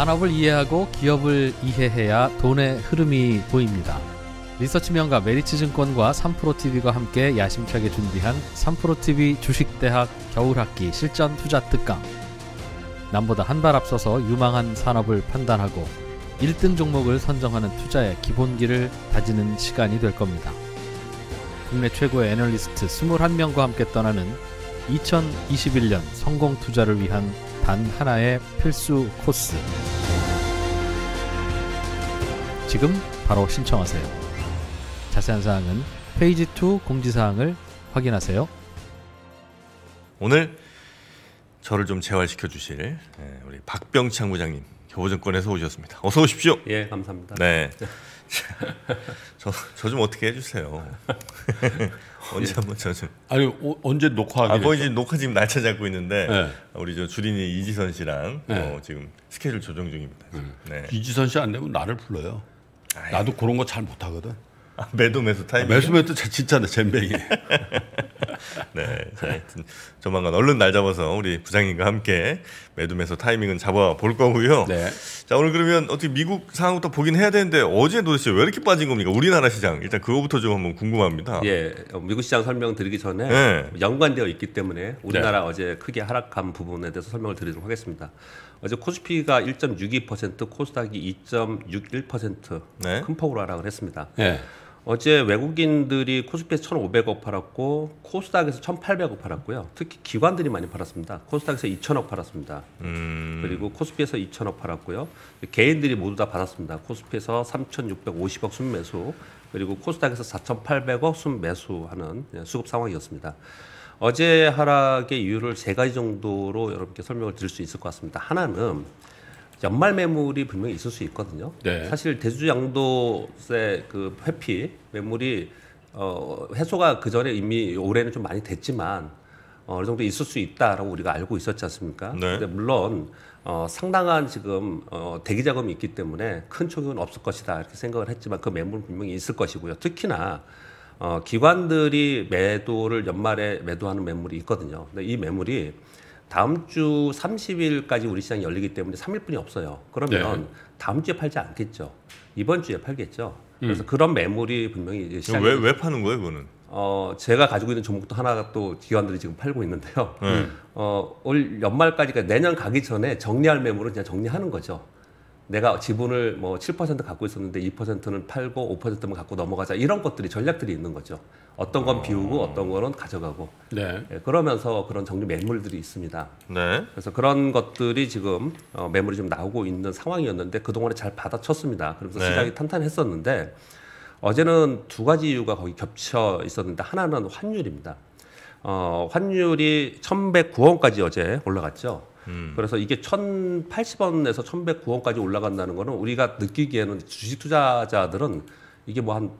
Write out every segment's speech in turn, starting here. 산업을 이해하고 기업을 이해해야 돈의 흐름이 보입니다. 리서치명가 메리츠증권과 3프로TV가 함께 야심차게 준비한 3프로TV 주식대학 겨울학기 실전투자특강. 남보다 한 발 앞서서 유망한 산업을 판단하고 1등 종목을 선정하는 투자의 기본기를 다지는 시간이 될 겁니다. 국내 최고의 애널리스트 21명과 함께 떠나는 2021년 성공 투자를 위한 단 하나의 필수 코스. 지금 바로 신청하세요. 자세한 사항은 페이지 2 공지사항을 확인하세요. 오늘 저를 좀 재활시켜 주실 우리 박병창 부장님, 교보증권에서 오셨습니다. 어서 오십시오. 예, 감사합니다. 네. 저 좀 어떻게 해주세요. 언제 한번 저 좀. 아니 언제 녹화하기? 아, 거의 지금 녹화 지금 날짜 잡고 있는데 네. 우리 저 주린이 이지선 씨랑 네. 지금 스케줄 조정 중입니다. 네. 이지선 씨 안 되면 나를 불러요. 아유. 나도 그런 거 잘 못하거든. 아, 매도 타이밍. 매도 진짜 잼뱅이. 네, 하여튼 조만간 얼른 날 잡아서 우리 부장님과 함께 매도매수 타이밍은 잡아볼 거고요. 네. 자, 오늘 그러면 어떻게 미국 상황부터 보긴 해야 되는데 어제 도대체 왜 이렇게 빠진 겁니까? 우리나라 시장 일단 그거부터 좀 한번 궁금합니다. 예, 미국 시장 설명드리기 전에 네. 연관되어 있기 때문에 우리나라 네. 어제 크게 하락한 부분에 대해서 설명을 드리도록 하겠습니다. 어제 코스피가 1.62%, 코스닥이 2.61% 네. 큰 폭으로 하락을 했습니다. 네. 어제 외국인들이 코스피에서 1,500억 팔았고 코스닥에서 1,800억 팔았고요. 특히 기관들이 많이 팔았습니다. 코스닥에서 2,000억 팔았습니다. 그리고 코스피에서 2,000억 팔았고요. 개인들이 모두 다 받았습니다. 코스피에서 3,650억 순매수, 그리고 코스닥에서 4,800억 순매수하는 수급 상황이었습니다. 어제 하락의 이유를 세 가지 정도로 여러분께 설명을 드릴 수 있을 것 같습니다. 하나는 연말 매물이 분명히 있을 수 있거든요. 네. 사실 대주주 양도세 그 회피 매물이 해소가 그 전에 이미 올해는 좀 많이 됐지만 어느 정도 있을 수 있다라고 우리가 알고 있었지 않습니까? 네. 근데 물론 상당한 지금 대기 자금이 있기 때문에 큰 충격은 없을 것이다 이렇게 생각을 했지만 그 매물은 분명히 있을 것이고요. 특히나 기관들이 매도를 연말에 매도하는 매물이 있거든요. 근데 이 매물이 다음 주 30일까지 우리 시장이 열리기 때문에 3일뿐이 없어요. 그러면 네. 다음 주에 팔지 않겠죠. 이번 주에 팔겠죠. 그래서 그런 매물이 분명히 시장에 왜 파는 거예요, 그거는? 제가 가지고 있는 종목도 하나가 또 기관들이 지금 팔고 있는데요. 올 연말까지, 그러니까 내년 가기 전에 정리할 매물은 그냥 정리하는 거죠. 내가 지분을 뭐 7% 갖고 있었는데 2%는 팔고 5%만 갖고 넘어가자, 이런 것들이 전략들이 있는 거죠. 어떤 건 비우고 어떤 거는 가져가고. 네. 네, 그러면서 그런 정리 매물들이 있습니다. 네. 그래서 그런 것들이 지금 매물이 좀 나오고 있는 상황이었는데 그동안에 잘 받아쳤습니다. 그러면서 네. 시장이 탄탄했었는데 어제는 두 가지 이유가 거의 겹쳐 있었는데 하나는 환율입니다. 환율이 1,109원까지 어제 올라갔죠. 그래서 이게 1,080원에서 1,109원까지 올라간다는 거는 우리가 느끼기에는 주식 투자자들은 이게 뭐 한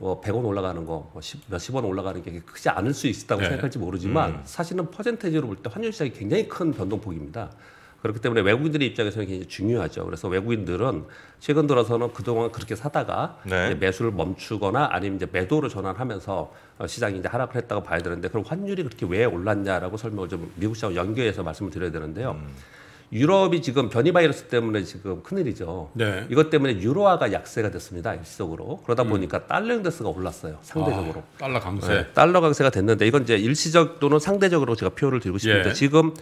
100원 올라가는 거, 몇십 원 올라가는 게 크지 않을 수 있다고 네. 생각할지 모르지만 사실은 퍼센테이지로 볼 때 환율 시장이 굉장히 큰 변동폭입니다. 그렇기 때문에 외국인들의 입장에서는 굉장히 중요하죠. 그래서 외국인들은 최근 들어서는 그동안 그렇게 사다가 네. 매수를 멈추거나 아니면 이제 매도로 전환하면서 시장이 이제 하락을 했다고 봐야 되는데, 그럼 환율이 그렇게 왜 올랐냐라고 설명을 좀 미국 시장과 연계해서 말씀을 드려야 되는데요. 유럽이 지금 변이 바이러스 때문에 지금 큰일이죠. 네. 이것 때문에 유로화가 약세가 됐습니다, 일시적으로. 그러다 보니까 달러 인덱스가 올랐어요, 상대적으로. 아, 달러 강세. 네, 달러 강세가 됐는데 이건 이제 일시적 또는 상대적으로 제가 표현을 드리고 싶은데 예. 지금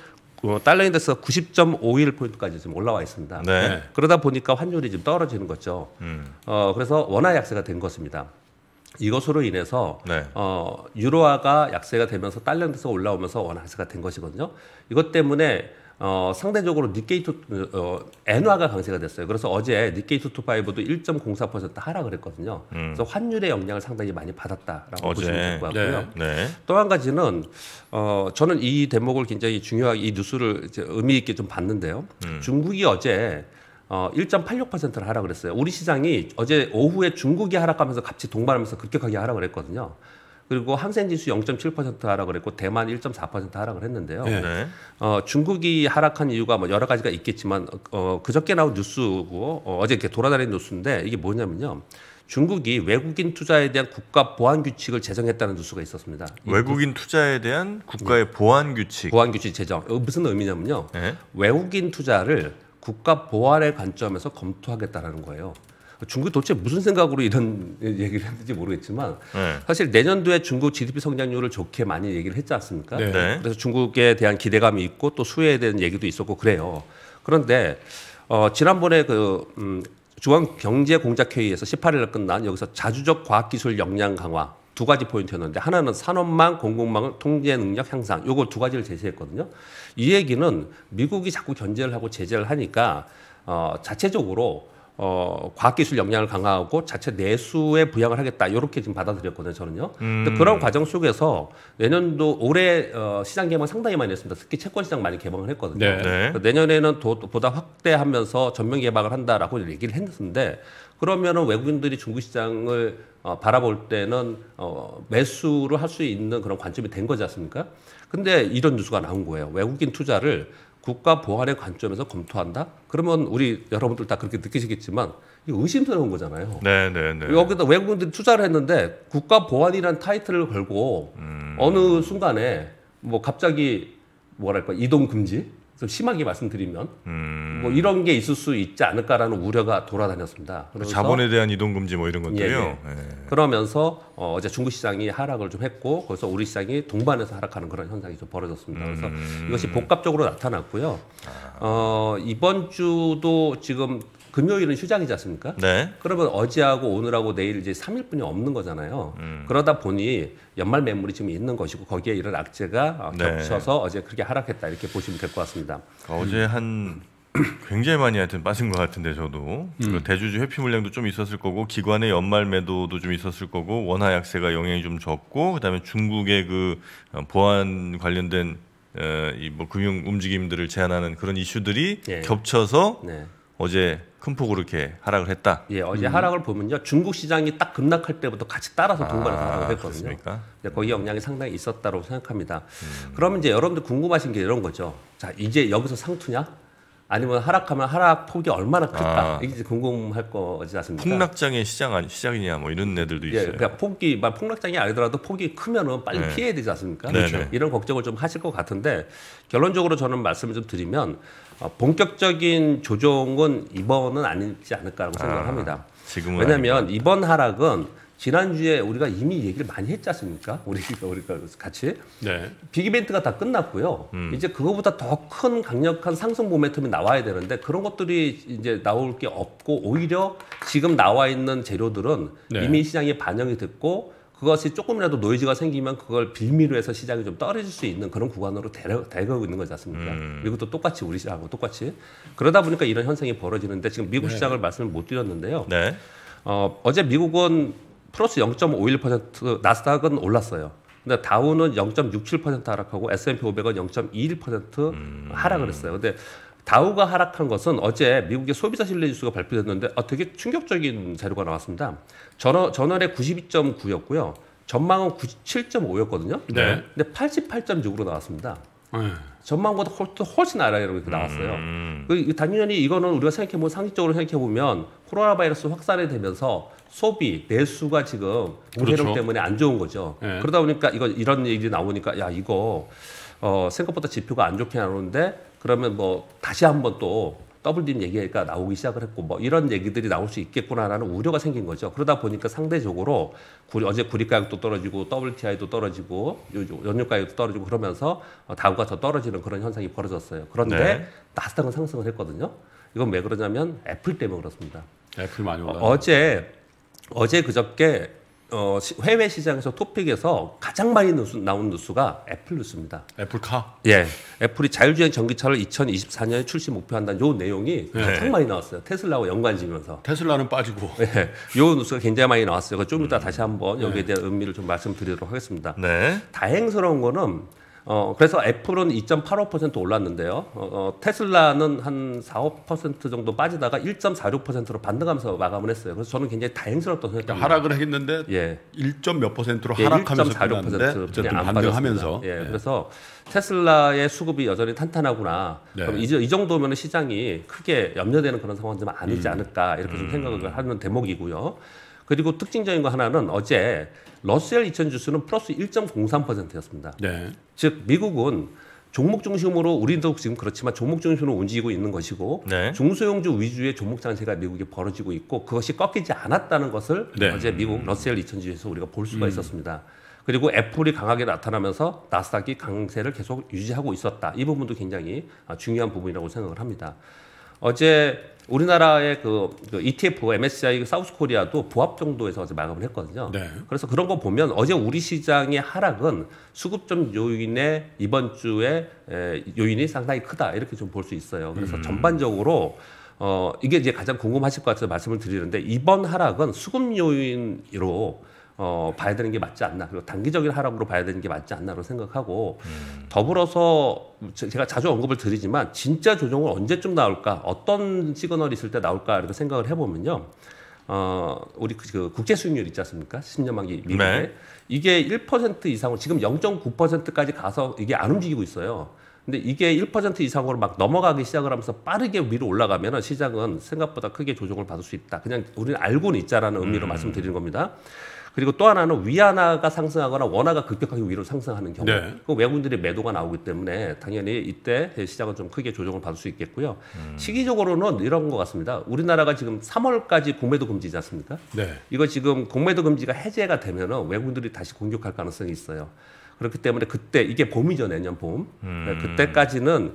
달러 인덱스가 90.51포인트까지 지금 올라와 있습니다. 네. 그러다 보니까 환율이 지금 떨어지는 거죠. 그래서 원화 약세가 된 것입니다. 이것으로 인해서 네. 유로화가 약세가 되면서 달러 인덱스가 올라오면서 원화 약세가 된 것이거든요. 이것 때문에 상대적으로 니케이225 엔화가 강세가 됐어요. 그래서 어제 니케이225도 1.04% 하락을 했거든요. 그래서 환율의 영향을 상당히 많이 받았다라고 보시면 될 것 같고요. 네. 네. 또 한 가지는 저는 이 대목을 굉장히 중요하게, 이 뉴스를 이제 의미 있게 좀 봤는데요. 중국이 어제 1.86%를 하락을 했어요. 우리 시장이 어제 오후에 중국이 하락하면서 같이 동반하면서 급격하게 하락을 했거든요. 그리고 항셍지수 0.7% 하락을 했고 대만 1.4% 하락을 했는데요. 네. 중국이 하락한 이유가 뭐 여러 가지가 있겠지만 그저께 나온 뉴스고 어제 이렇게 돌아다니는 뉴스인데 이게 뭐냐면요. 중국이 외국인 투자에 대한 국가 보안 규칙을 제정했다는 뉴스가 있었습니다. 외국인 투자에 대한 국가의 네. 보안 규칙. 보안 규칙 제정. 무슨 의미냐면요. 네. 외국인 투자를 국가 보안의 관점에서 검토하겠다라는 거예요. 중국이 도대체 무슨 생각으로 이런 얘기를 했는지 모르겠지만 사실 내년도에 중국 GDP 성장률을 좋게 많이 얘기를 했지 않습니까? 네. 그래서 중국에 대한 기대감이 있고 또 수혜에 대한 얘기도 있었고 그래요. 그런데 지난번에 그 중앙경제공작회의에서 18일에 끝난 여기서 자주적 과학기술 역량 강화 두 가지 포인트였는데 하나는 산업망, 공공망을 통제 능력 향상 요걸 두 가지를 제시했거든요. 이 얘기는 미국이 자꾸 견제를 하고 제재를 하니까 자체적으로 과학기술 역량을 강화하고 자체 내수에 부양을 하겠다 이렇게 지금 받아들였거든요 저는요. 근데 그런 과정 속에서 내년도 올해 시장 개방 상당히 많이 했습니다. 특히 채권 시장 많이 개방을 했거든요. 네. 내년에는 보다 확대하면서 전면 개방을 한다라고 얘기를 했는데 그러면은 외국인들이 중국 시장을 바라볼 때는 매수를 할 수 있는 그런 관점이 된 거지 않습니까? 근데 이런 뉴스가 나온 거예요. 외국인 투자를 국가 보안의 관점에서 검토한다? 그러면 우리 여러분들 다 그렇게 느끼시겠지만 이거 의심스러운 거잖아요. 네네네. 여기다 외국인들이 투자를 했는데 국가 보안이라는 타이틀을 걸고 어느 순간에 뭐 갑자기 뭐랄까 이동 금지? 좀 심하게 말씀드리면 뭐 이런 게 있을 수 있지 않을까라는 우려가 돌아다녔습니다. 그래서 자본에 대한 이동 금지 뭐 이런 것들이요. 예, 예. 예. 그러면서 어제 중국 시장이 하락을 좀 했고, 그래서 우리 시장이 동반해서 하락하는 그런 현상이 좀 벌어졌습니다. 그래서 이것이 복합적으로 나타났고요. 이번 주도 지금 금요일은 휴장이지 않습니까? 네. 그러면 어제하고 오늘하고 내일 이제 3일뿐이 없는 거잖아요. 그러다 보니 연말 매물이 지금 있는 것이고 거기에 이런 악재가 겹쳐서 어제 그렇게 하락했다 이렇게 보시면 될 것 같습니다. 어제 한 굉장히 많이 하여튼 빠진 것 같은데 저도 대주주 회피 물량도 좀 있었을 거고 기관의 연말 매도도 좀 있었을 거고 원화 약세가 영향이 좀 적고 그다음에 중국의 그 보안 관련된 이 뭐 금융 움직임들을 제한하는 그런 이슈들이 겹쳐서 어제 큰 폭으로 이렇게 하락을 했다. 예, 어제 하락을 보면요, 중국 시장이 딱 급락할 때부터 같이 따라서 동반해서 하락을 했거든요. 이제 거기 영향이 상당히 있었다고 생각합니다. 그러면 이제 여러분들 궁금하신 게 이런 거죠. 자, 이제 여기서 상투냐? 아니면 하락하면 하락 폭이 얼마나 클까? 이게 궁금할 거지 않습니까? 폭락장의 시작이냐 뭐 이런 애들도 있어요. 예, 그러니까 폭락장이 아니더라도 폭이 크면은 빨리 피해야 되지 않습니까? 그렇죠. 이런 걱정을 좀 하실 것 같은데 결론적으로 저는 말씀을 좀 드리면 본격적인 조정은 이번은 아니지 않을까라고 생각을 합니다. 지금은 왜냐하면 이번 하락은 지난주에 우리가 이미 얘기를 많이 했지 않습니까? 우리가 같이. 네. 빅이벤트가 다 끝났고요. 이제 그거보다 더 큰 강력한 상승 모멘텀이 나와야 되는데 그런 것들이 이제 나올 게 없고 오히려 지금 나와 있는 재료들은 이미 시장에 반영이 됐고 그것이 조금이라도 노이즈가 생기면 그걸 빌미로 해서 시장이 좀 떨어질 수 있는 그런 구간으로 대가고 있는 거지 않습니까? 미국도 똑같이 우리 시장하고 똑같이. 그러다 보니까 이런 현상이 벌어지는데 지금 미국 시장을 말씀을 못 드렸는데요. 네. 어제 미국은 플러스 0.51%, 나스닥은 올랐어요. 근데 다우는 0.67% 하락하고 S&P 500은 0.21% 하락을 했어요. 근데 다우가 하락한 것은 어제 미국의 소비자 신뢰지수가 발표됐는데 되게 충격적인 자료가 나왔습니다. 전월에 92.9였고요. 전망은 97.5였거든요. 네. 근데 88.6으로 나왔습니다. 전망보다 훨씬 아래로 나왔어요. 당연히 이거는 우리가 생각해보면 상식적으로 생각해보면 코로나 바이러스 확산이 되면서 소비, 내수가 지금 공세력 때문에 안 좋은 거죠. 네. 그러다 보니까 이런 얘기 나오니까 야 이거 생각보다 지표가 안 좋게 나오는데 그러면 뭐 다시 한번 또 더블딥 얘기가 나오기 시작을 했고 뭐 이런 얘기들이 나올 수 있겠구나라는 우려가 생긴 거죠. 그러다 보니까 상대적으로 어제 구리 가격도 떨어지고 WTI도 떨어지고 연유 가격도 떨어지고 그러면서 다우가 더 떨어지는 그런 현상이 벌어졌어요. 그런데 나스닥은 상승을 했거든요. 이건 왜 그러냐면 애플 때문에 그렇습니다. 애플 많이 올랐어요. 어제 그저께 해외 시장에서 토픽에서 가장 많이 나온 뉴스가 애플 뉴스입니다. 애플카? 예, 애플이 자율주행 전기차를 2024년에 출시 목표한다는 요 내용이 가장 많이 나왔어요. 테슬라와 연관 지면서. 테슬라는 빠지고. 예, 요 뉴스가 굉장히 많이 나왔어요. 좀 이따 다시 한번 여기에 대한 의미를 좀 말씀드리도록 하겠습니다. 네. 다행스러운 거는 그래서 애플은 2.85% 올랐는데요. 테슬라는 한 4~5% 정도 빠지다가 1.46%로 반등하면서 마감을 했어요. 그래서 저는 굉장히 다행스럽다고 생각합니다. 하락을 했는데 1.몇 퍼센트로 하락하면서 1.46% 그냥 반등하면서. 예, 그래서 테슬라의 수급이 여전히 탄탄하구나. 그럼 이 정도면 시장이 크게 염려되는 그런 상황은 아니지 않을까 이렇게 좀 생각을 하는 대목이고요. 그리고 특징적인 거 하나는 어제 러셀 2000 지수는 플러스 1.03%였습니다. 즉 미국은 종목 중심으로 우리도 지금 그렇지만 종목 중심으로 움직이고 있는 것이고 네. 중소형주 위주의 종목 상세가 미국에 벌어지고 있고 그것이 꺾이지 않았다는 것을 네. 어제 미국 러셀 2000지수에서 우리가 볼 수가 있었습니다. 그리고 애플이 강하게 나타나면서 나스닥이 강세를 계속 유지하고 있었다. 이 부분도 굉장히 중요한 부분이라고 생각을 합니다. 어제 우리나라의 그 ETF, MSCI, 사우스 코리아도 보합 정도에서 어제 마감을 했거든요. 네. 그래서 그런 거 보면 어제 우리 시장의 하락은 수급점 요인의 이번 주에 요인이 상당히 크다. 이렇게 좀 볼 수 있어요. 그래서 전반적으로 이게 이제 가장 궁금하실 것 같아서 말씀을 드리는데 이번 하락은 수급 요인으로 봐야 되는 게 맞지 않나. 그리고 단기적인 하락으로 봐야 되는 게 맞지 않나로 생각하고 더불어서 제가 자주 언급을 드리지만 진짜 조정은 언제쯤 나올까? 어떤 시그널이 있을 때 나올까? 이렇게 생각을 해보면요. 우리 그 국제 수익률 있지 않습니까? 10년 만기 미국에. 네. 이게 1% 이상으로 지금 0.9%까지 가서 이게 안 움직이고 있어요. 근데 이게 1% 이상으로 막 넘어가기 시작을 하면서 빠르게 위로 올라가면 시장은 생각보다 크게 조정을 받을 수 있다. 그냥 우리는 알고는 있자라는 의미로 말씀드리는 겁니다. 그리고 또 하나는 위안화가 상승하거나 원화가 급격하게 위로 상승하는 경우 네. 그 외국인들의 매도가 나오기 때문에 당연히 이때 시장은 좀 크게 조정을 받을 수 있겠고요. 시기적으로는 이런 것 같습니다. 우리나라가 지금 3월까지 공매도 금지지 않습니까? 네. 이거 지금 공매도 금지가 해제가 되면 외국인들이 다시 공격할 가능성이 있어요. 그렇기 때문에 그때 이게 봄이죠. 내년 봄. 그때까지는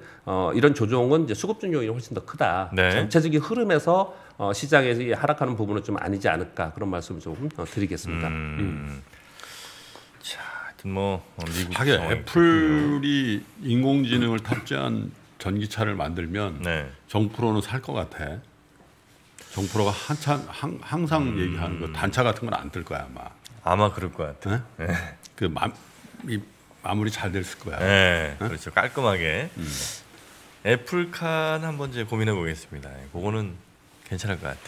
이런 조정은 이제 수급중 요인이 훨씬 더 크다. 네. 전체적인 흐름에서 시장에서 하락하는 부분은 좀 아니지 않을까 그런 말씀을 좀 드리겠습니다. 자, 뭐 미국 하긴 애플이 인공지능을 탑재한 전기차를 만들면 네. 정프로는 살 것 같아. 정프로가 항상 얘기하는 거 단차 같은 건 안 뜰 거야 아마 그럴 것 같아. 네? 네. 이 마무리 잘 됐을 거야. 네, 응? 그렇죠. 깔끔하게 애플칸 한번 이제 고민해 보겠습니다. 그거는 괜찮을 것 같아.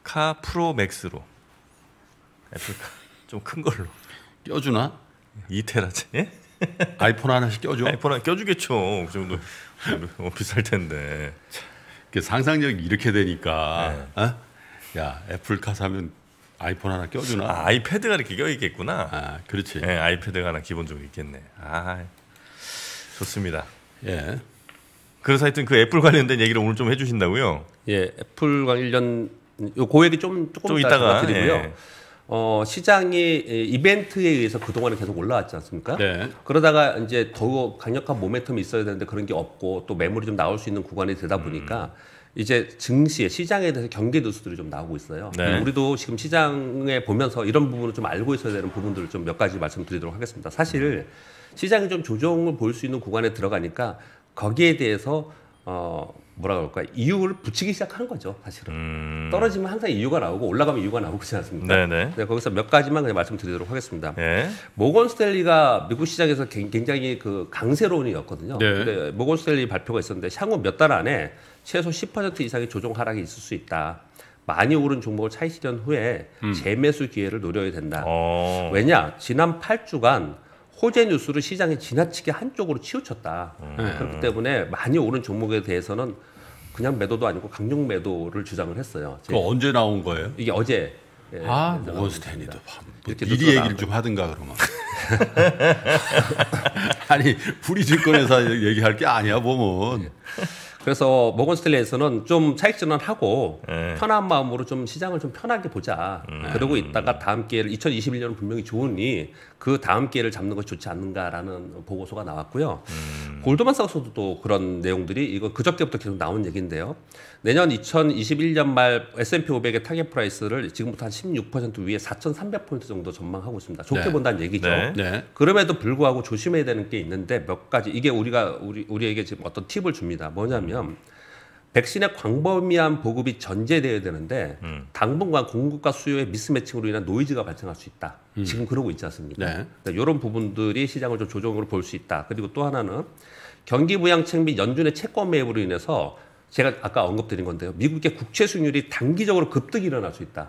애플카 프로 맥스로 애플카 좀 큰 걸로 껴주나? 2테라지? 아이폰 하나씩 껴줘. 아이폰 하나 껴주겠죠. 그 정도 비쌀 텐데. 상상력이 이렇게 되니까. 네. 어? 야, 애플카 사면. 아이폰 하나 껴주나? 아, 아이패드가 이렇게 껴있겠구나. 아, 그렇지. 네, 아이패드가 하나 기본적으로 있겠네. 아, 좋습니다. 예. 그래서 하여튼 그 애플 관련된 얘기를 오늘 좀 해주신다고요? 예, 애플 관련 요 고액이 조금 이따가 드리고요. 예. 시장이 이벤트에 의해서 그동안에 계속 올라왔지 않습니까? 네. 그러다가 이제 더 강력한 모멘텀이 있어야 되는데 그런 게 없고 또 매물이 좀 나올 수 있는 구간이 되다 보니까. 이제 증시에 시장에 대해서 경계 뉴스들이 좀 나오고 있어요. 네. 우리도 지금 시장에 보면서 이런 부분을 좀 알고 있어야 되는 부분들을 좀 몇 가지 말씀드리도록 하겠습니다. 사실 시장이 좀 조정을 볼 수 있는 구간에 들어가니까 거기에 대해서 뭐라 그럴까 이유를 붙이기 시작하는 거죠. 사실은 떨어지면 항상 이유가 나오고 올라가면 이유가 나오고 그렇지 않습니까? 네네. 네, 거기서 몇 가지만 그냥 말씀드리도록 하겠습니다. 네. 모건 스탠리가 미국 시장에서 굉장히 그 강세론이었거든요. 네. 근데 모건 스탠리 발표가 있었는데 향후 몇 달 안에 최소 10% 이상의 조정 하락이 있을 수 있다. 많이 오른 종목을 차익 실현 후에 재매수 기회를 노려야 된다. 오. 왜냐? 지난 8주간 호재 뉴스를 시장이 지나치게 한쪽으로 치우쳤다. 그렇기 때문에 많이 오른 종목에 대해서는 그냥 매도도 아니고 강력 매도를 주장을 했어요. 그 언제 나온 거예요? 이게 어제. 예, 아, 모건 스탠리도 미리 얘기를 좀 하든가 그러면. 아니, 우리 증권회사 얘기할 게 아니야 보면. 예. 그래서 모건 스탠리에서는 좀 차익 전환하고 편한 마음으로 좀 시장을 좀 편하게 보자. 그러고 있다가 다음 기회를 2021년은 분명히 좋으니 그 다음 기회를 잡는 것이 좋지 않는가라는 보고서가 나왔고요. 골드만삭스도 또 그런 내용들이 이거 그저께부터 계속 나온 얘기인데요. 내년 2021년 말 S&P 500의 타겟 프라이스를 지금부터 한 16% 위에 4,300포인트 정도 전망하고 있습니다. 좋게 네. 본다는 얘기죠. 네. 네. 그럼에도 불구하고 조심해야 되는 게 있는데 몇 가지 이게 우리에게 지금 어떤 팁을 줍니다. 뭐냐면 백신의 광범위한 보급이 전제되어야 되는데 당분간 공급과 수요의 미스매칭으로 인한 노이즈가 발생할 수 있다. 지금 그러고 있지 않습니까? 네. 그러니까 이런 부분들이 시장을 좀 조정으로 볼 수 있다. 그리고 또 하나는 경기 부양책 및 연준의 채권 매입으로 인해서 제가 아까 언급드린 건데요. 미국의 국채 수익률이 단기적으로 급등이 일어날 수 있다.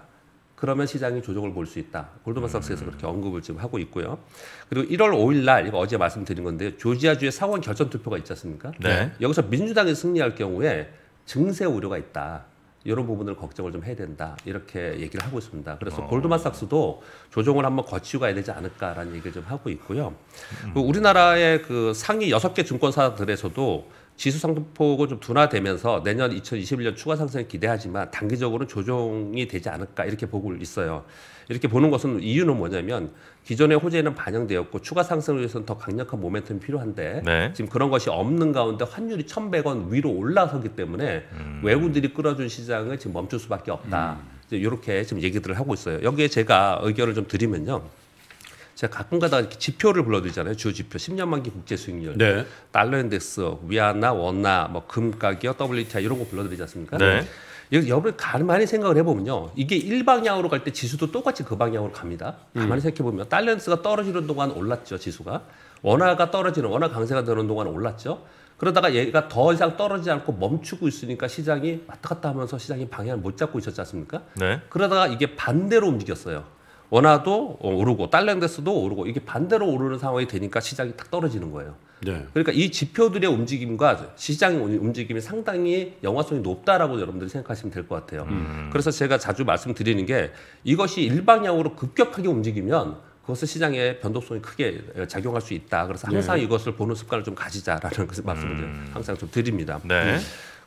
그러면 시장이 조정을 볼 수 있다. 골드만삭스에서 그렇게 언급을 지금 하고 있고요. 그리고 1월 5일 날 이거 어제 말씀드린 건데요. 조지아주의 상원 결선 투표가 있지 않습니까? 네. 여기서 민주당이 승리할 경우에 증세 우려가 있다. 이런 부분을 걱정을 좀 해야 된다 이렇게 얘기를 하고 있습니다. 그래서 골드만삭스도 조정을 한번 거치고 가야 되지 않을까라는 얘기를 좀 하고 있고요. 우리나라의 그 상위 6개 증권사들에서도 지수 상승폭은 좀 둔화되면서 내년 2021년 추가 상승을 기대하지만 단기적으로는 조정이 되지 않을까 이렇게 보고 있어요. 이렇게 보는 것은 이유는 뭐냐면 기존의 호재는 반영되었고 추가 상승을 위해서는 더 강력한 모멘텀이 필요한데 네. 지금 그런 것이 없는 가운데 환율이 1,100원 위로 올라서기 때문에 외국인들이 끌어준 시장을 지금 멈출 수밖에 없다. 이렇게 지금 얘기들을 하고 있어요. 여기에 제가 의견을 좀 드리면요. 제가 가끔가다 이렇게 지표를 불러드리잖아요. 주요 지표, 10년 만기 국제 수익률, 네. 달러 인덱스, 위안화, 원화, 뭐 금 가격, WTI 이런 거 불러드리지 않습니까? 네. 여러분 가만히 생각을 해보면요. 이게 일방향으로 갈 때 지수도 똑같이 그 방향으로 갑니다. 가만히 생각해보면 달러 인덱스가 떨어지는 동안 올랐죠, 지수가. 원화가 떨어지는, 원화 강세가 되는 동안 올랐죠. 그러다가 얘가 더 이상 떨어지지 않고 멈추고 있으니까 시장이 왔다 갔다 하면서 시장이 방향을 못 잡고 있었지 않습니까? 네. 그러다가 이게 반대로 움직였어요. 원화도 오르고 달러 인덱스도 오르고 이게 반대로 오르는 상황이 되니까 시장이 딱 떨어지는 거예요. 네. 그러니까 이 지표들의 움직임과 시장의 움직임이 상당히 연관성이 높다라고 여러분들이 생각하시면 될 것 같아요. 그래서 제가 자주 말씀드리는 게 이것이 일방향으로 급격하게 움직이면 그것은 시장의 변동성이 크게 작용할 수 있다. 그래서 항상 네. 이것을 보는 습관을 좀 가지자라는 말씀을 항상 좀 드립니다. 네.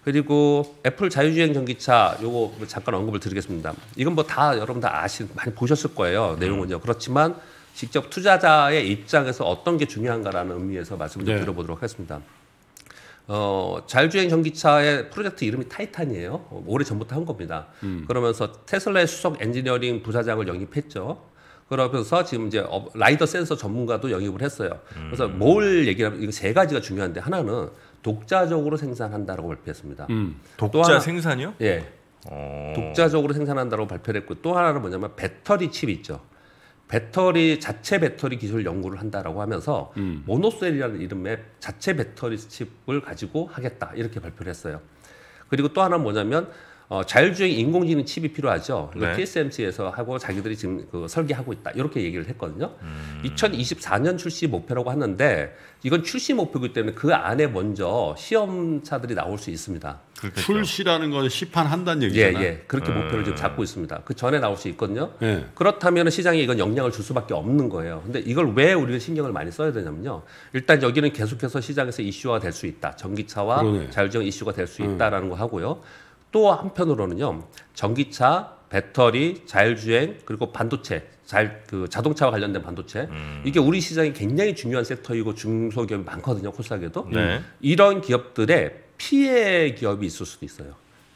그리고 애플 자율주행 전기차 요거 잠깐 언급을 드리겠습니다. 이건 뭐 다 여러분 다 많이 보셨을 거예요. 내용은요. 그렇지만 직접 투자자의 입장에서 어떤 게 중요한가라는 의미에서 말씀을 좀 드려보도록 하겠습니다. 자율주행 전기차의 프로젝트 이름이 타이탄이에요. 오래전부터 한 겁니다. 그러면서 테슬라의 수석 엔지니어링 부사장을 영입했죠. 그러면서 지금 이제 라이더 센서 전문가도 영입을 했어요. 그래서 뭘 얘기하면 이거 세 가지가 중요한데 하나는 독자적으로 생산한다라고 발표했습니다. 독자 하나, 생산이요? 예. 독자적으로 생산한다라고 발표를 했고 또 하나는 뭐냐면 배터리 칩 있죠. 배터리 자체 배터리 기술 연구를 한다라고 하면서 모노셀이라는 이름의 자체 배터리 칩을 가지고 하겠다 이렇게 발표를 했어요. 그리고 또 하나는 뭐냐면 자율주행 인공지능 칩이 필요하죠. 네. TSMC에서 하고 자기들이 지금 그 설계하고 있다. 이렇게 얘기를 했거든요. 2024년 출시 목표라고 하는데 이건 출시 목표이기 때문에 그 안에 먼저 시험차들이 나올 수 있습니다. 그렇겠죠. 출시라는 건 시판한다는 얘기잖아요. 예, 예. 그렇게 목표를 지금 잡고 있습니다. 그 전에 나올 수 있거든요. 예. 그렇다면 시장에 이건 영향을 줄 수밖에 없는 거예요. 근데 이걸 왜 우리가 신경을 많이 써야 되냐면요. 일단 여기는 계속해서 시장에서 이슈화 될 수 있다. 전기차와 자율주행 이슈가 될 수 있다라는 거 하고요. 또 한편으로는요, 전기차, 배터리, 자율주행, 그리고 반도체, 자동차와 관련된 반도체. 이게 우리 시장이 굉장히 중요한 섹터이고 중소기업이 많거든요, 코스닥에도. 네. 이런 기업들의 피해 기업이 있을 수도 있어요.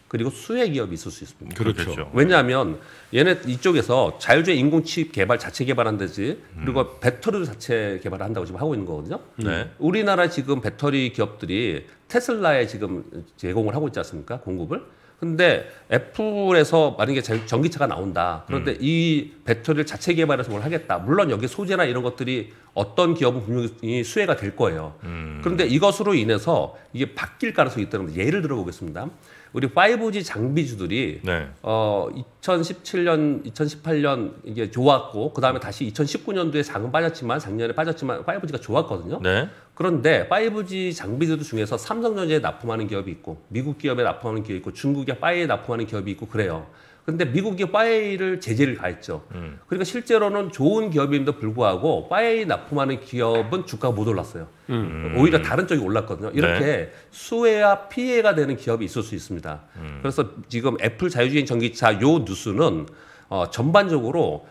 그리고 수혜 기업이 있을 수 있습니다. 그렇죠. 왜냐하면 얘네 이쪽에서 자율주행 인공칩 개발 자체 개발한다지 그리고 배터리도 자체 개발한다고 지금 하고 있는 거거든요. 네. 우리나라 지금 배터리 기업들이 테슬라에 지금 제공을 하고 있지 않습니까? 공급을. 근데 애플에서 만약에 전기차가 나온다. 그런데 이 배터리를 자체 개발해서 뭘 하겠다. 물론 여기 소재나 이런 것들이 어떤 기업은 분명히 수혜가 될 거예요. 그런데 이것으로 인해서 이게 바뀔 가능성이 있다는 예를 들어보겠습니다. 우리 5G 장비주들이 2017년, 2018년 이게 좋았고 그 다음에 다시 2019년도에 작은 빠졌지만 작년에 빠졌지만 5G가 좋았거든요. 네. 그런데 5G 장비주들 중에서 삼성전자에 납품하는 기업이 있고 미국 기업에 납품하는 기업이 있고 중국에 파이에 납품하는 기업이 있고 그래요. 근데 미국이 파이를 제재를 가했죠. 그러니까 실제로는 좋은 기업임에도 불구하고 파이 납품하는 기업은 주가가 못 올랐어요. 오히려 다른 쪽이 올랐거든요. 이렇게 네. 수혜와 피해가 되는 기업이 있을 수 있습니다. 그래서 지금 애플 자율주행 전기차 요 뉴스는 전반적으로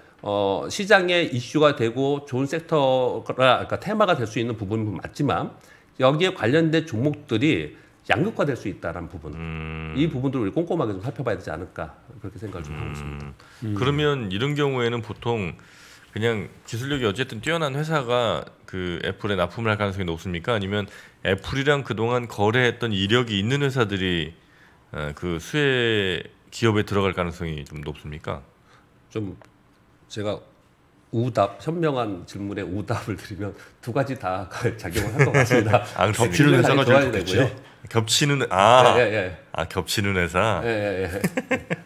시장의 이슈가 되고 좋은 섹터가 그러니까 테마가 될 수 있는 부분은 맞지만 여기에 관련된 종목들이 양극화될 수 있다라는 부분, 이 부분들을 꼼꼼하게 좀 살펴봐야 되지 않을까 그렇게 생각을 좀 하고 있습니다. 그러면 이런 경우에는 보통 그냥 기술력이 어쨌든 뛰어난 회사가 그 애플에 납품을 할 가능성이 높습니까? 아니면 애플이랑 그동안 거래했던 이력이 있는 회사들이 그 수혜 기업에 들어갈 가능성이 좀 높습니까? 좀 제가 우답, 현명한 질문에 우답을 드리면 두 가지 다 작용을 할 것 같습니다. 아, 겹치는 회사가 좀 되고요. 겹치는 아, 예, 예. 아 겹치는 회사. 예, 예.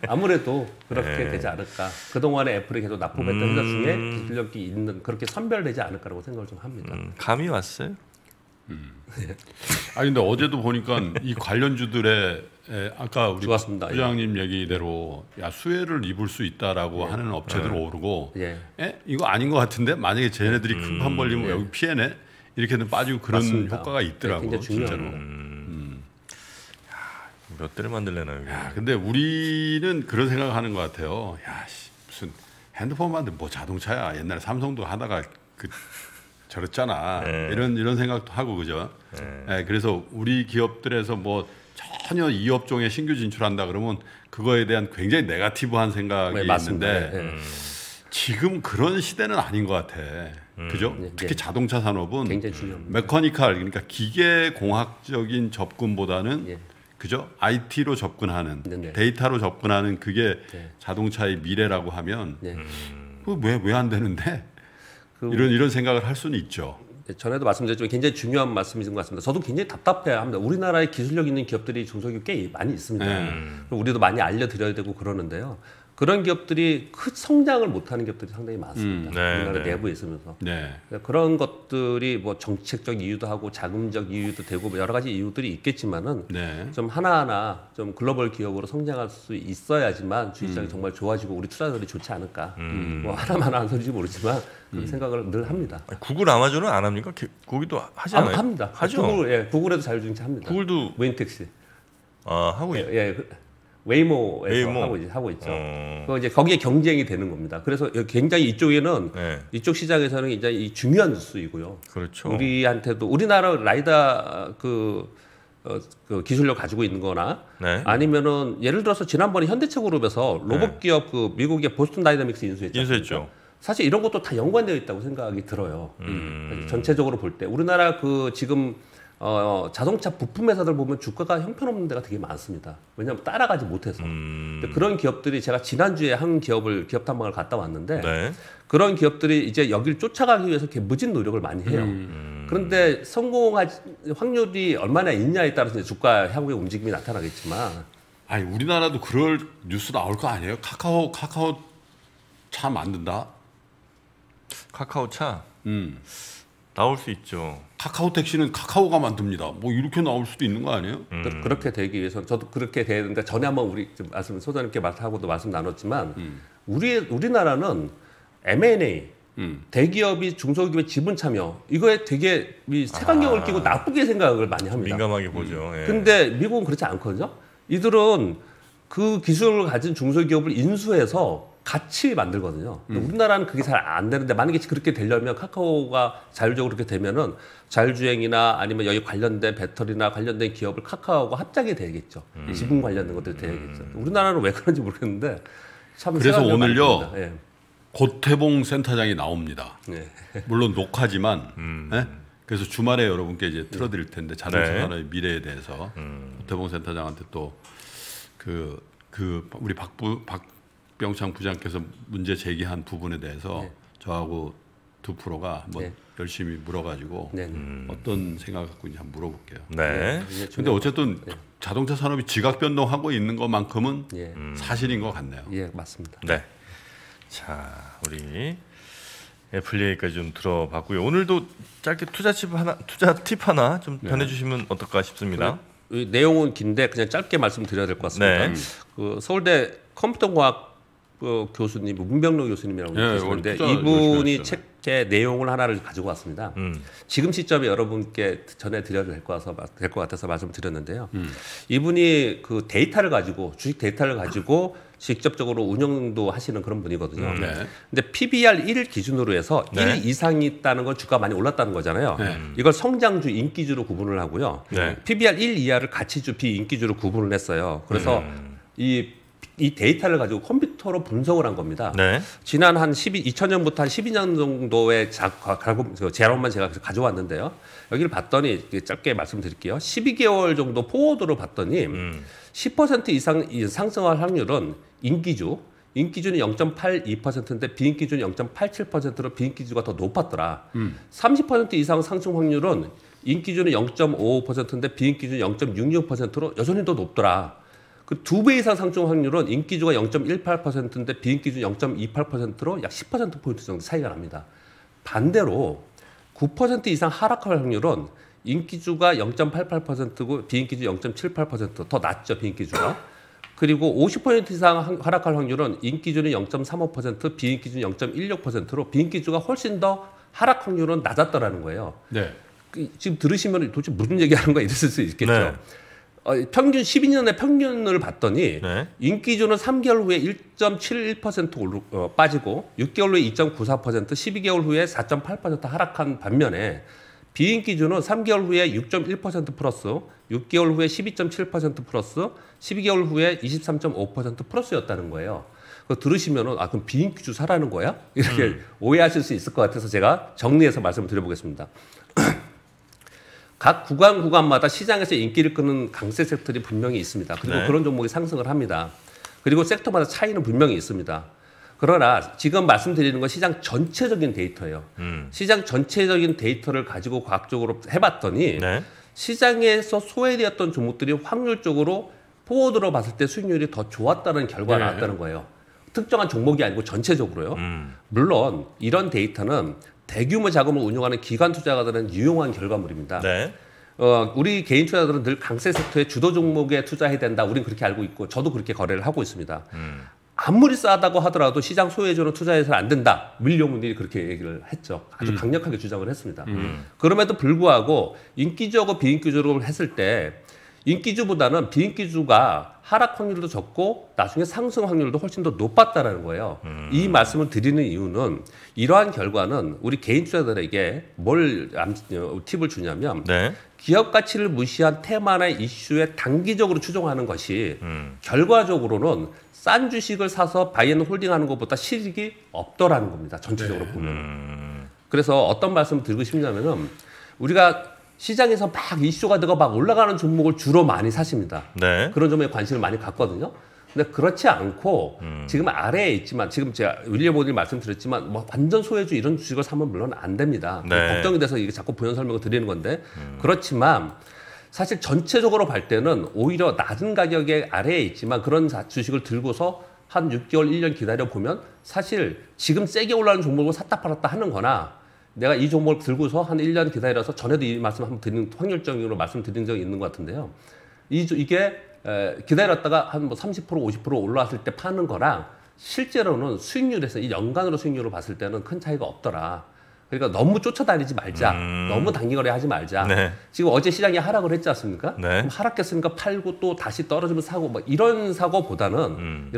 아무래도 그렇게 예. 되지 않을까. 그동안에 애플이 계속 납품했던 회사 중에 기술력이 있는 그렇게 선별되지 않을까라고 생각을 좀 합니다. 감이 왔어요? 아니 근데 어제도 보니까 이 관련주들의 아까 우리 부장님 얘기대로 야 수혜를 입을 수 있다라고 예. 하는 업체들 오르고 에? 이거 아닌 것 같은데 만약에 쟤네들이 큰 판 벌리면 여기 피해네 이렇게는 빠지고 그런 맞습니다. 효과가 있더라고요. 네, 진짜로. 몇 대를 만들려나요? 야, 근데 우리는 그런 생각하는 것 같아요. 야, 씨, 무슨 핸드폰 만든 뭐 자동차야. 옛날에 삼성도 하다가 그 저랬잖아. 네. 이런 생각도 하고 그죠. 네. 네, 그래서 우리 기업들에서 뭐 전혀 이 업종에 신규 진출한다 그러면 그거에 대한 굉장히 네거티브한 생각이 네, 있는데 네. 지금 그런 시대는 아닌 것 같아. 그죠? 네, 특히 네. 자동차 산업은 굉장히 중요합니다. 메커니컬 그러니까 기계 공학적인 접근보다는 네. 그죠? IT로 접근하는 네. 데이터로 접근하는 그게 네. 자동차의 미래라고 하면 네. 왜 안 되는데? 이런 생각을 할 수는 있죠. 전에도 말씀드렸지만 굉장히 중요한 말씀이신 것 같습니다. 저도 굉장히 답답해합니다. 우리나라에 기술력 있는 기업들이 중소기업 꽤 많이 있습니다. 우리도 많이 알려드려야 되고 그러는데요. 그런 기업들이 큰 성장을 못하는 기업들이 상당히 많습니다. 네, 우리나라 네. 내부에 있으면서 네. 그런 것들이 뭐 정책적 이유도 하고 자금적 이유도 되고 여러 가지 이유들이 있겠지만은 네. 좀 하나하나 좀 글로벌 기업으로 성장할 수 있어야지만 주식시장이 정말 좋아지고 우리 투자들이 좋지 않을까. 뭐 하나만 안 소리지 모르지만 그런 생각을 늘 합니다. 아니, 구글, 아마존은 안 합니까? 거기도 하지 않아요? 합니다. 하죠. 구글, 예, 구글에도 자율주행차 합니다. 구글도 무인택시. 아 하고 있. 예. 웨이모에서 웨이모. 하고 있죠. 그거 이제 거기에 경쟁이 되는 겁니다. 그래서 굉장히 이쪽에는 네. 이쪽 시장에서는 굉장히 중요한 뉴스이고요. 그렇죠. 우리한테도 우리나라 라이다 그 기술력 가지고 있는거나 네. 아니면은 예를 들어서 지난번에 현대차그룹에서 로봇 기업 네. 그 미국의 보스턴 다이내믹스 인수했죠. 사실 이런 것도 다 연관되어 있다고 생각이 들어요. 전체적으로 볼 때 우리나라 그 지금 자동차 부품 회사들 보면 주가가 형편없는 데가 되게 많습니다. 왜냐하면 따라가지 못해서. 근데 그런 기업들이 제가 지난주에 한 기업 탐방을 갔다 왔는데 네. 그런 기업들이 이제 여기를 쫓아가기 위해서 이렇게 무진 노력을 많이 해요. 그런데 성공할 확률이 얼마나 있냐에 따라서 주가 향후의 움직임이 나타나겠지만. 아니 우리나라도 그럴 뉴스 나올 거 아니에요? 카카오 차 만든다. 카카오 차. 나올 수 있죠. 카카오 택시는 카카오가 만듭니다. 뭐 이렇게 나올 수도 있는 거 아니에요? 그렇게 되기 위해서 저도 그렇게 되는데 전에 한번 우리 말씀 소장님께 말하고도 말씀 나눴지만 우리나라는 M&A 대기업이 중소기업의 지분 참여 이거에 되게 색안경을 끼고 나쁘게 생각을 많이 합니다. 민감하게 보죠. 예. 근데 미국은 그렇지 않거든요. 이들은 그 기술을 가진 중소기업을 인수해서 같이 만들거든요. 우리나라는 그게 잘 안 되는데 만약에 그렇게 되려면 카카오가 자율적으로 그렇게 되면은 자율주행이나 아니면 여기 관련된 배터리나 관련된 기업을 카카오가 합작이 되겠죠. 지분 관련된 것들이 되겠죠. 우리나라는 왜 그런지 모르겠는데 참 그래서 오늘요 예. 고태봉 센터장이 나옵니다. 예. 물론 녹화지만 예? 그래서 주말에 여러분께 이제 틀어드릴 텐데 자동차 산업의 네. 미래에 대해서 고태봉 센터장한테 또 우리 박병창 부장께서 문제 제기한 부분에 대해서 네. 저하고 2프로가 한번 네. 열심히 물어가지고 네. 어떤 생각을 갖고 있는지 한번 물어볼게요. 네. 네. 근데 어쨌든 네. 자동차 산업이 지각 변동하고 있는 것만큼은 네. 사실인 것 같네요. 예, 네, 맞습니다. 네. 자, 우리 애플 얘기까지 좀 들어봤고요. 오늘도 짧게 투자 팁 하나 좀 전해주시면 네. 어떨까 싶습니다. 이 내용은 긴데 그냥 짧게 말씀드려야 될 것 같습니다. 네. 그 서울대 컴퓨터공학 교수님, 문병록 교수님이라고 계시는데 네, 이분이 책의 내용을 하나를 가지고 왔습니다. 지금 시점에 여러분께 전해드려야 될 것 같아서 말씀드렸는데요. 이분이 그 데이터를 가지고 주식 데이터를 가지고 직접적으로 운영도 하시는 그런 분이거든요. 네. 근데 PBR 1 기준으로 해서 네. 1 이상이 있다는 건 주가 많이 올랐다는 거잖아요. 이걸 성장주, 인기주로 구분을 하고요. 네. PBR 1 이하를 가치주, 비인기주로 구분을 했어요. 그래서 이 데이터를 가지고 컴퓨터로 분석을 한 겁니다. 네. 지난 한 2000년부터 한 12년 정도의 재료만 제가 가져왔는데요. 여기를 봤더니 짧게 말씀드릴게요. 12개월 정도 포워드로 봤더니 10% 이상 상승할 확률은 인기주는 0.82%인데 비인기주는 0.87%로 비인기주가 더 높았더라. 30% 이상 상승 확률은 인기주는 0.55%인데 비인기주는 0.66%로 여전히 더 높더라. 그 2배 이상 상승 확률은 인기주가 0.18%인데 비인기주 0.28%로 약 10%포인트 정도 차이가 납니다. 반대로 9% 이상 하락할 확률은 인기주가 0.88%고 비인기주 0.78%, 더 낮죠, 비인기주가. 그리고 50% 이상 하락할 확률은 인기주는 0.35%, 비인기주는 0.16%로 비인기주가 훨씬 더 하락 확률은 낮았더라는 거예요. 네. 지금 들으시면 도대체 무슨 얘기하는 거야 이랬을 수 있겠죠. 네. 평균 12년의 평균을 봤더니 네. 인기주는 3개월 후에 1.71% 빠지고 6개월 후에 2.94%, 12개월 후에 4.8% 하락한 반면에 비인기주는 3개월 후에 6.1% 플러스, 6개월 후에 12.7% 플러스, 12개월 후에 23.5% 플러스였다는 거예요. 들으시면은 아 그럼 비인기주 사라는 거야? 이렇게 오해하실 수 있을 것 같아서 제가 정리해서 말씀드려보겠습니다. 각 구간마다 시장에서 인기를 끄는 강세 섹터들이 분명히 있습니다. 그리고 네. 그런 종목이 상승을 합니다. 그리고 섹터마다 차이는 분명히 있습니다. 그러나 지금 말씀드리는 건 시장 전체적인 데이터예요. 시장 전체적인 데이터를 가지고 과학적으로 해봤더니 네. 시장에서 소외되었던 종목들이 확률적으로 포워드로 봤을 때 수익률이 더 좋았다는 결과가 네. 나왔다는 거예요. 특정한 종목이 아니고 전체적으로요. 물론 이런 데이터는 대규모 자금을 운용하는 기관 투자가들은 유용한 결과물입니다. 네. 우리 개인 투자자들은 늘 강세 섹터의 주도 종목에 투자해야 된다. 우린 그렇게 알고 있고 저도 그렇게 거래를 하고 있습니다. 아무리 싸다고 하더라도 시장 소외주는 투자해서는 안 된다. 밀려문들이 그렇게 얘기를 했죠. 아주 강력하게 주장을 했습니다. 그럼에도 불구하고 인기주하고 비인기주를 했을 때 인기주보다는 비인기주가 하락 확률도 적고 나중에 상승 확률도 훨씬 더 높았다라는 거예요. 이 말씀을 드리는 이유는 이러한 결과는 우리 개인 투자들에게 뭘 팁을 주냐면 네. 기업 가치를 무시한 테마나 이슈에 단기적으로 추종하는 것이 결과적으로는 싼 주식을 사서 바이앤홀딩하는 것보다 실익이 없더라는 겁니다. 전체적으로 네. 보면. 그래서 어떤 말씀을 드리고 싶냐면은 우리가 시장에서 막 이슈가 되고 막 올라가는 종목을 주로 많이 사십니다. 네. 그런 종목에 관심을 많이 갖거든요. 근데 그렇지 않고 지금 아래에 있지만 지금 제가 윌리엄님 말씀드렸지만 뭐 완전 소외주 이런 주식을 사면 물론 안 됩니다. 네. 걱정이 돼서 이게 자꾸 부연 설명을 드리는 건데 그렇지만 사실 전체적으로 볼 때는 오히려 낮은 가격에 아래에 있지만 그런 주식을 들고서 한 6개월, 1년 기다려보면 사실 지금 세게 올라가는 종목을 샀다 팔았다 하는 거나 내가 이 종목을 들고서 한 1년 기다려서 전에도 이 말씀 한번 드린 확률적으로 말씀드린 적이 있는 것 같은데요. 이게 기다렸다가 한 뭐 30%, 50% 올라왔을 때 파는 거랑 실제로는 수익률에서 이 연간으로 수익률을 봤을 때는 큰 차이가 없더라. 그러니까 너무 쫓아다니지 말자. 너무 단기거래 하지 말자. 네. 지금 어제 시장이 하락을 했지 않습니까? 네. 그럼 하락했으니까 팔고 또 다시 떨어지면 사고 막 이런 사고보다는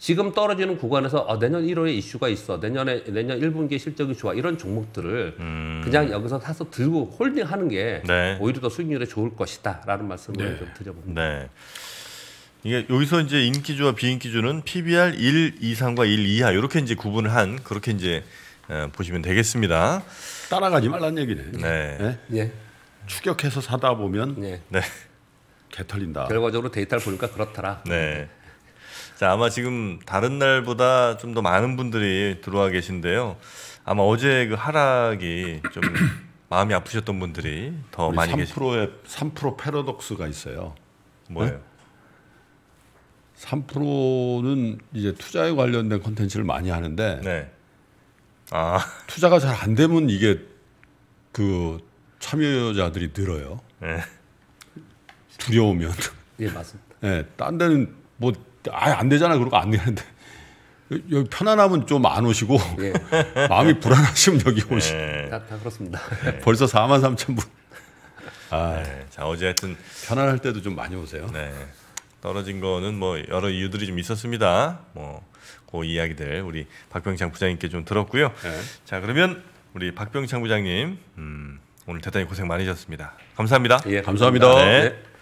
지금 떨어지는 구간에서 내년 1월에 이슈가 있어. 내년 1분기에 실적이 좋아. 이런 종목들을 그냥 여기서 사서 들고 홀딩하는 게 네. 오히려 더 수익률에 좋을 것이다라는 말씀을 네. 좀 드려봅니다. 네. 이게 여기서 이제 인기주와 비인기주는 PBR 1 이상과 1 이하 이렇게 이제 구분을 한 그렇게 이제 보시면 되겠습니다. 따라가지 말란 얘기네. 네. 네? 예. 추격해서 사다 보면 예. 네. 개털린다. 결과적으로 데이터를 보니까 그렇더라. 네. 자, 아마 지금 다른 날보다 좀 더 많은 분들이 들어와 계신데요. 아마 어제 그 하락이 좀 마음이 아프셨던 분들이 더 많이 계시죠. 3프로 패러독스가 있어요. 뭐예요? 네? 3프로는 이제 투자에 관련된 콘텐츠를 많이 하는데. 네. 아. 투자가 잘 안 되면 이게 그 참여자들이 늘어요. 네. 두려우면. 예, 맞습니다. 네, 딴 데는 뭐 아예 안 되잖아 그러고 안 되는데 여기 편안하면 좀 안 오시고 예. 마음이 불안하시면 여기 오시고. 네. 다 그렇습니다. 네. 벌써 43,000분. 아, 네. 자 어제 하여튼 편안할 때도 좀 많이 오세요. 네. 떨어진 거는 뭐 여러 이유들이 좀 있었습니다. 뭐 그 이야기들 우리 박병창 부장님께 좀 들었고요. 네. 자 그러면 우리 박병창 부장님 오늘 대단히 고생 많으셨습니다. 감사합니다. 예, 감사합니다. 네. 네.